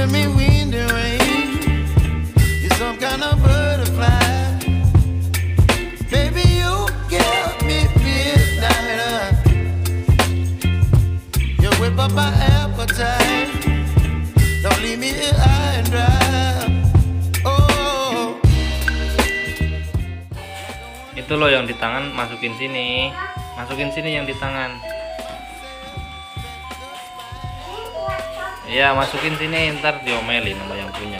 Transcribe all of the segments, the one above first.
giving me wind and rain. You're some kind of butterfly. Baby, you give me midnight. You whip up my appetite. Don't leave me here high and dry. Oh. Itu loh yang di tangan, masukin sini. Masukin sini yang di tangan. Ya, masukin sini, ntar diomelin sama yang punya.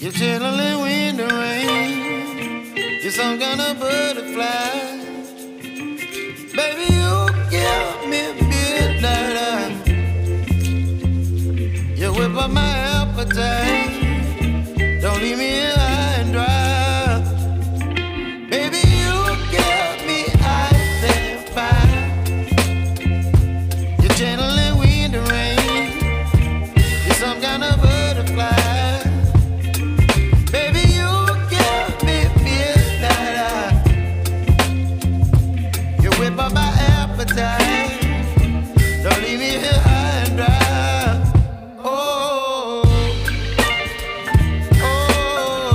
You're chilling in the rain. You're some kind of butterfly. Baby, you give me midnight. You whip up my appetite. Don't leave me in high and dry. Baby, you give me ice and fire. You're chilling in the rain. You're some kind of butterfly. Don't leave me here high and dry. Oh, oh, oh.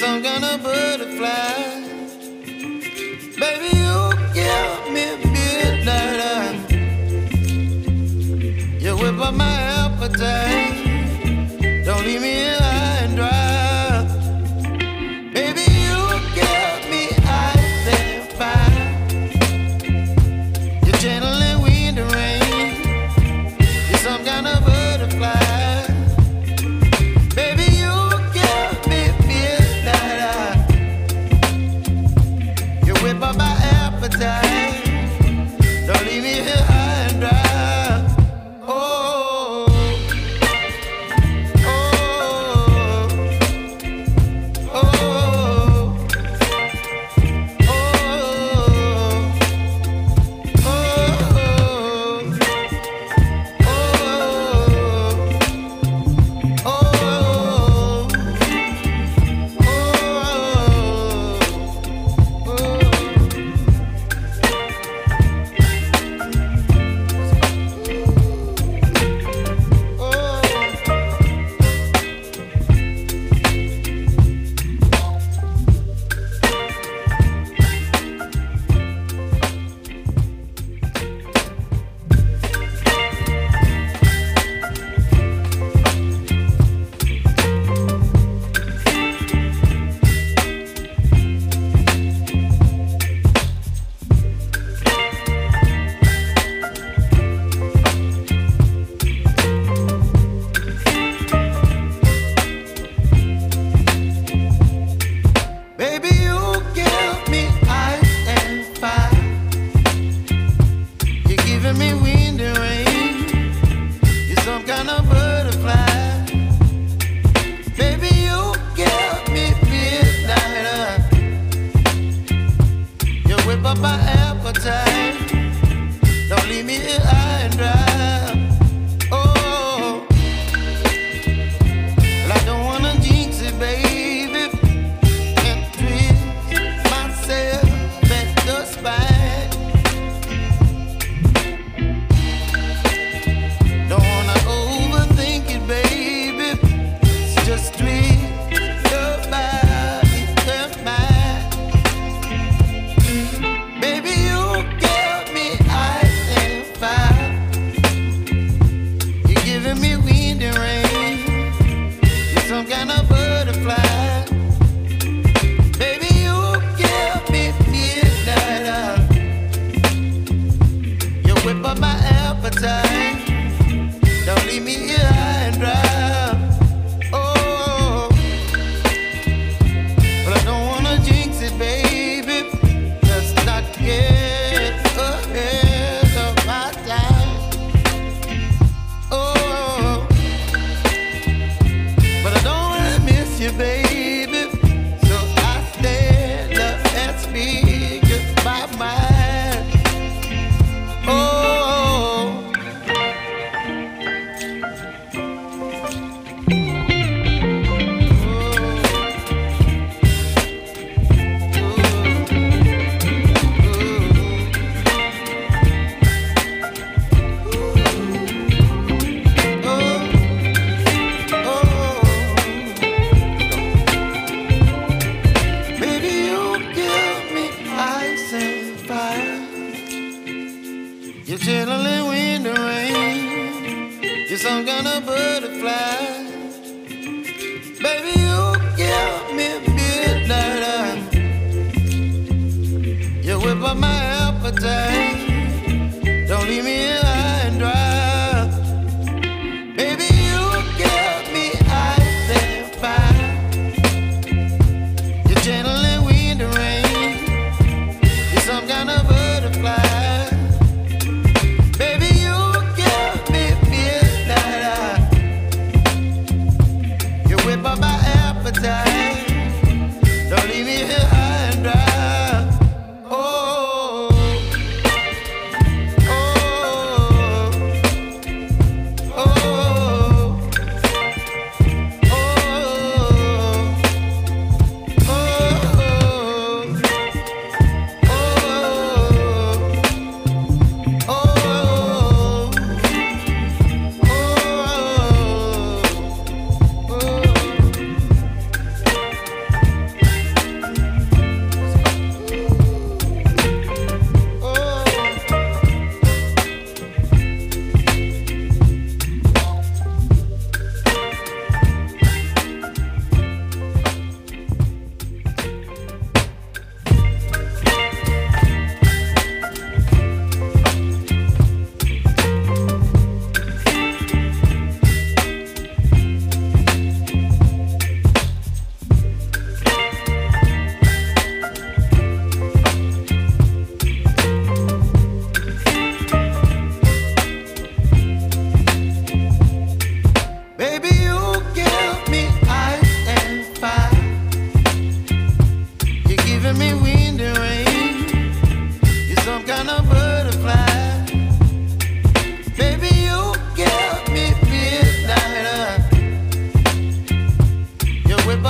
you're some kind of butterfly. Baby, you give me midnight eye. You whip up my appetite. Don't leave me in high and dry.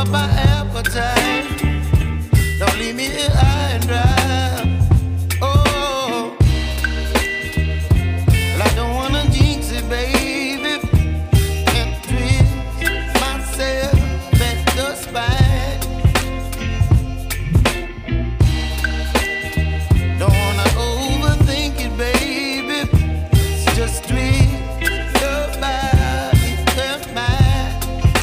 up my appetite. Don't leave me here high and dry. Oh, well, I don't wanna jinx it, baby. Can't twist myself back the spine. Don't wanna overthink it, baby. It's just twist. Don't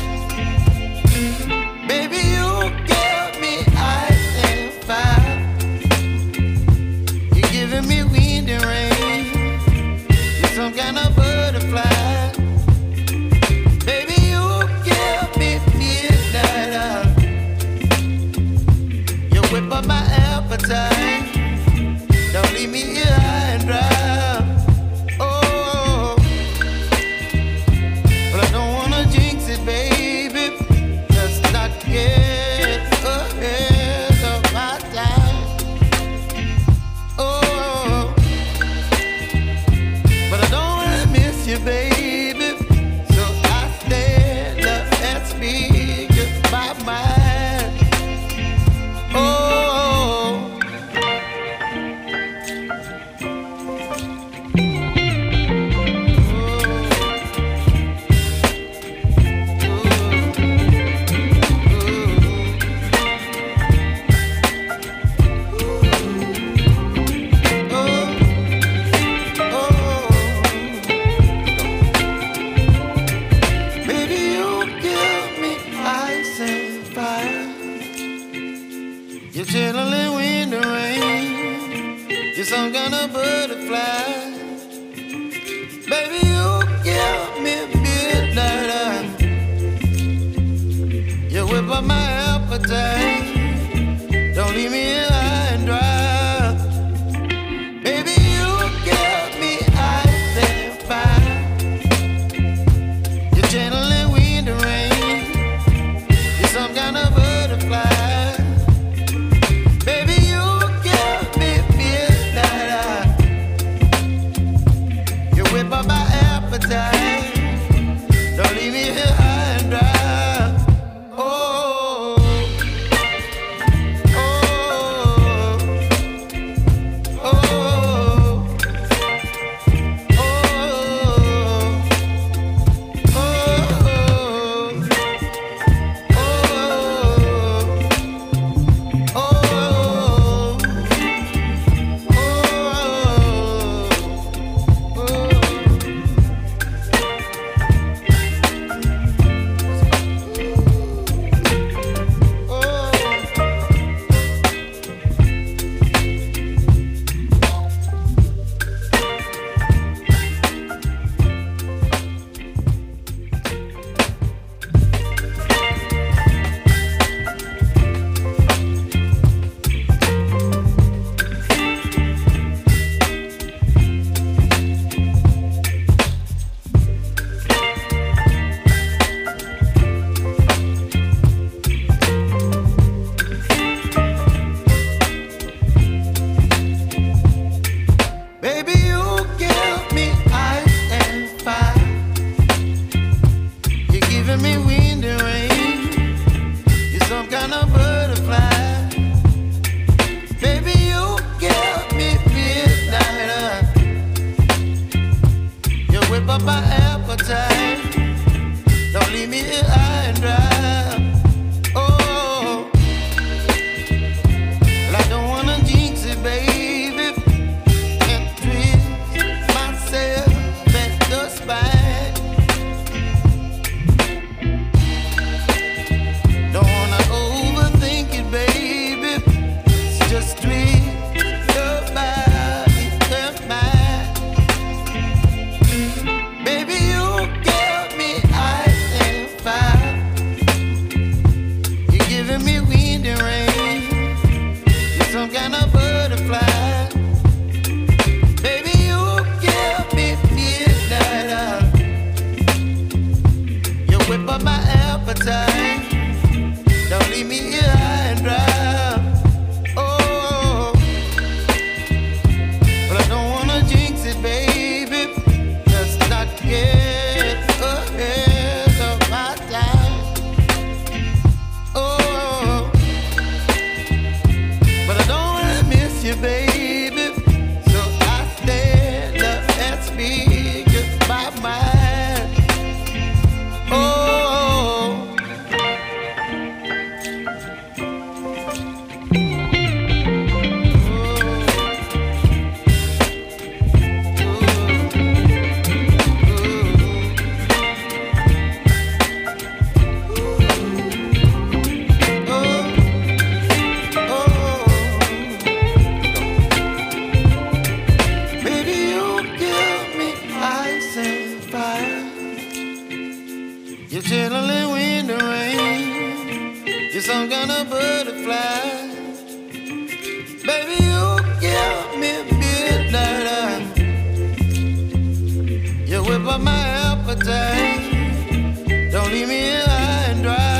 leave me here high and dry. Oh, but I don't wanna jinx it, baby. Just not get ahead of my time. Oh, but I don't wanna miss you, baby. So I stand up and speak just my mind. You're chilling in the rain. You're some kind of butterfly. Baby, you give me midnight oil. You whip up my appetite. Don't leave me here high and dry. Baby, you give me ice and fire. You're chilling in the rain. You're some kind of butterfly. Don't leave me here high and dry. Oh, oh, oh, oh, oh, oh, oh, oh, oh. Up my appetite. Don't leave me here high and dry. Oh, well, I don't wanna jinx it, baby. Can't twist myself back the spine. Don't wanna overthink it, baby. It's just twist. Don't leave me here high and dry. Oh, but I don't wanna jinx it, baby. Just not get ahead of my time. Oh. you're some kind of butterfly. Baby, you give me midnight eye. You whip up my appetite. Don't leave me in high and dry.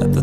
that the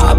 I've